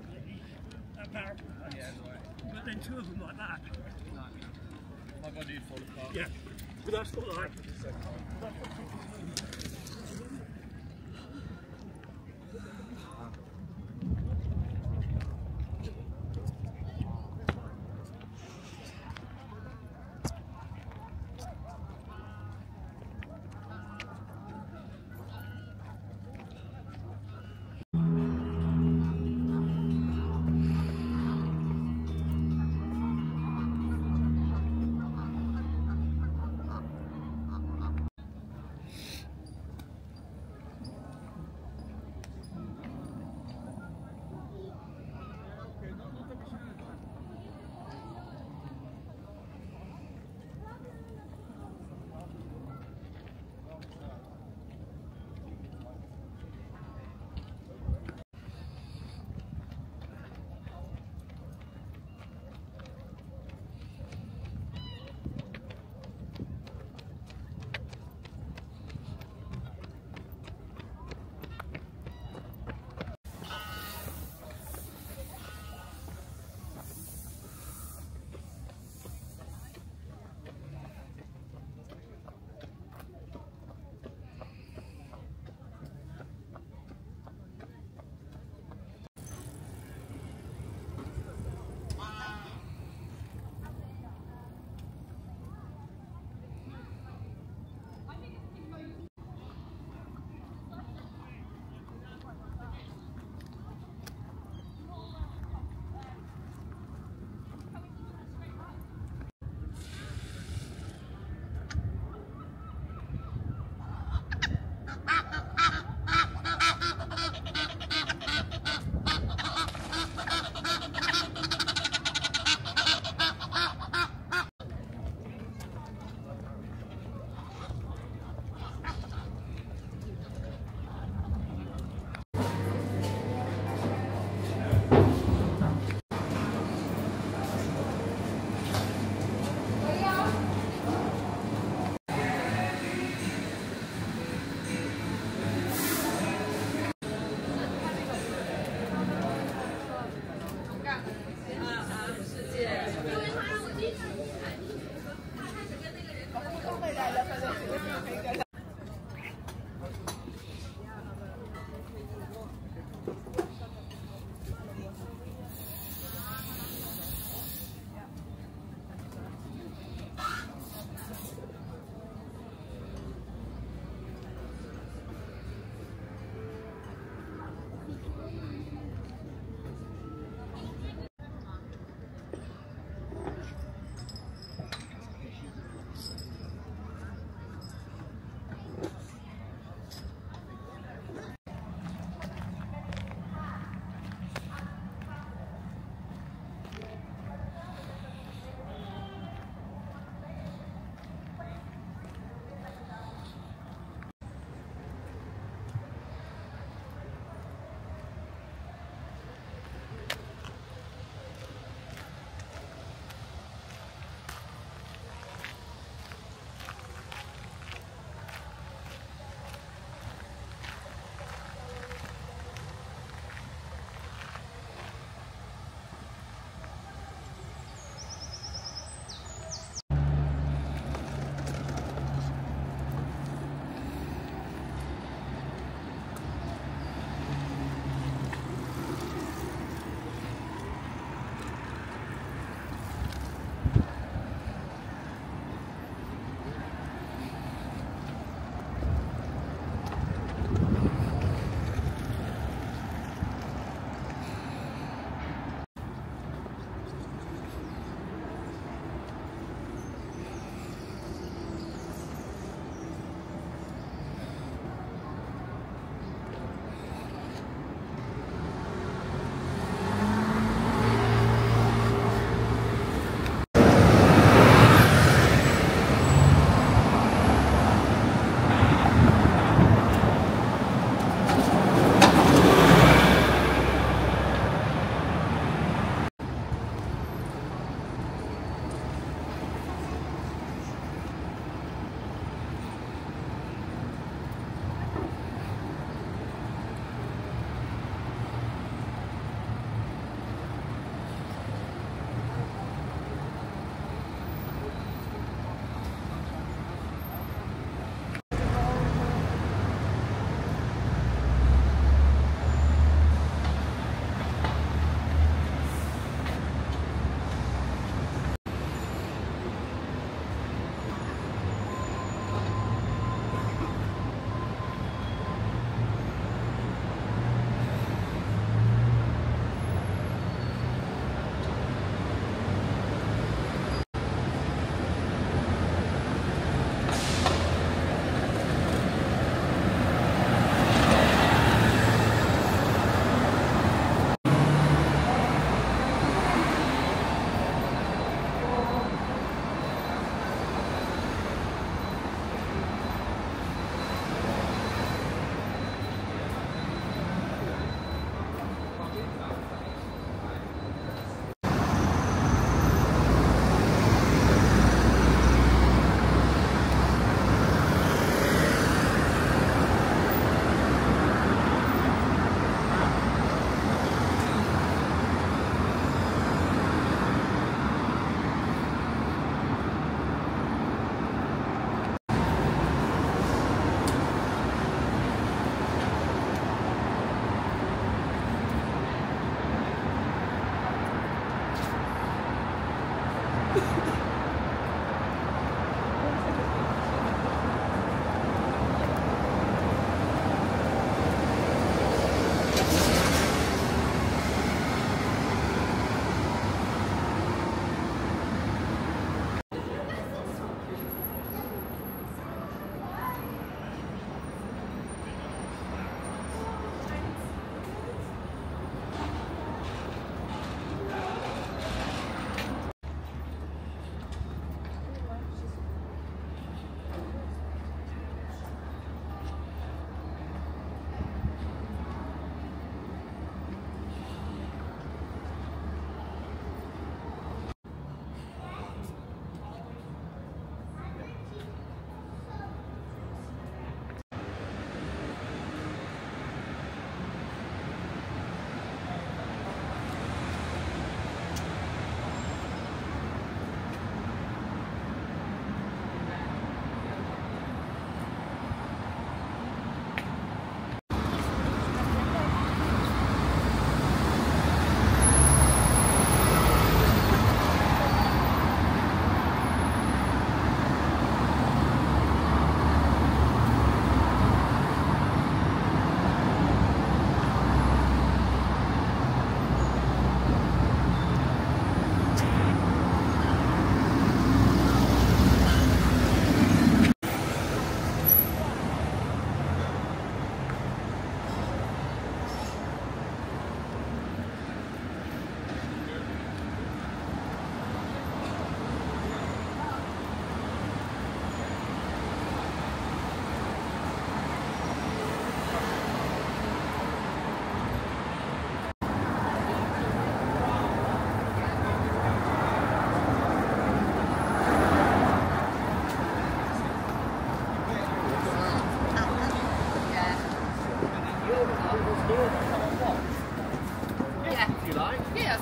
probably about that. Yeah, right. But then two of them like that. My body would fall apart. Yeah, but that's not like.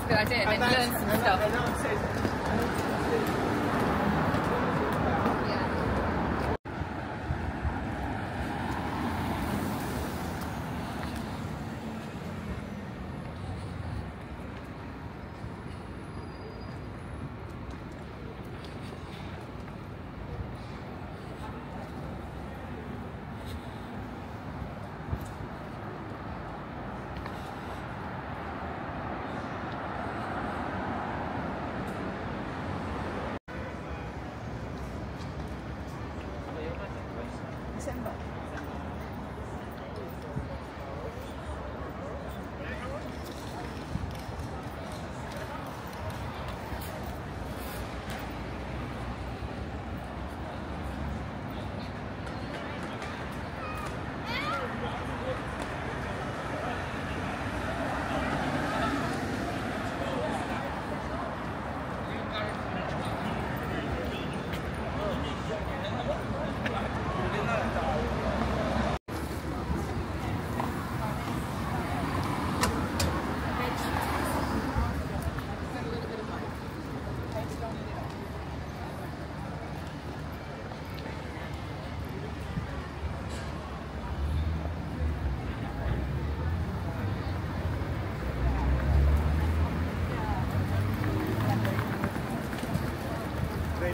a good idea, maybe learn some stuff.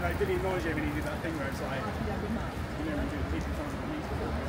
Like, it didn't annoy you when he did that thing where it's like, you know, when you do the people trying to release the book.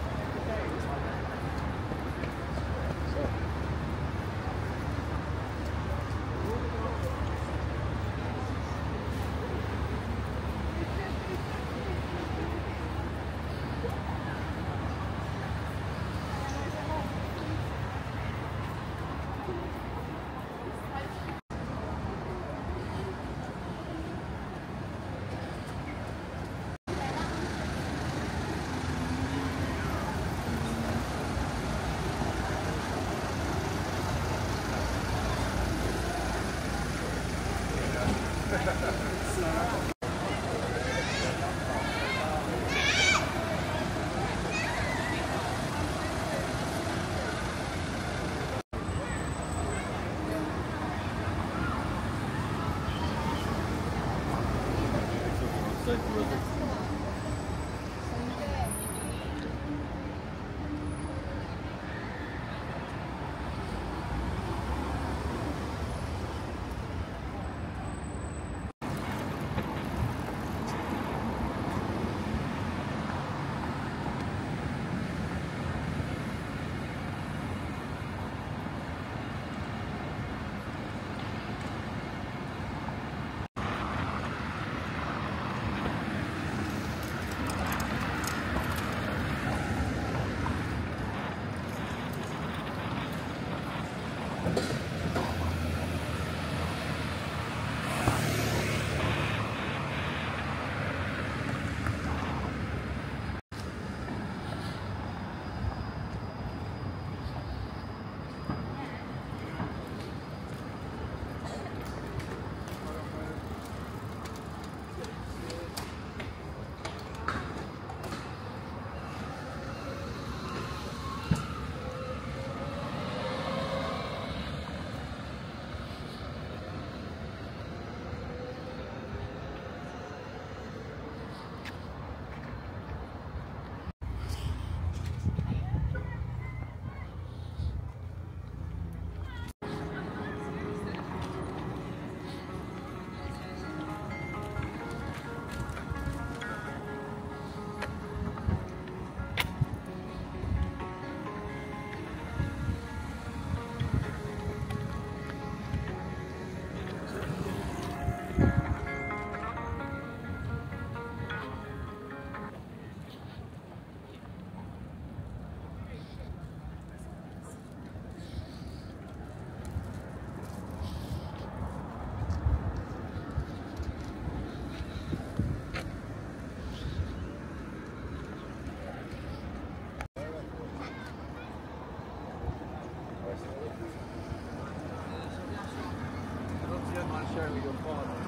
Share with your father.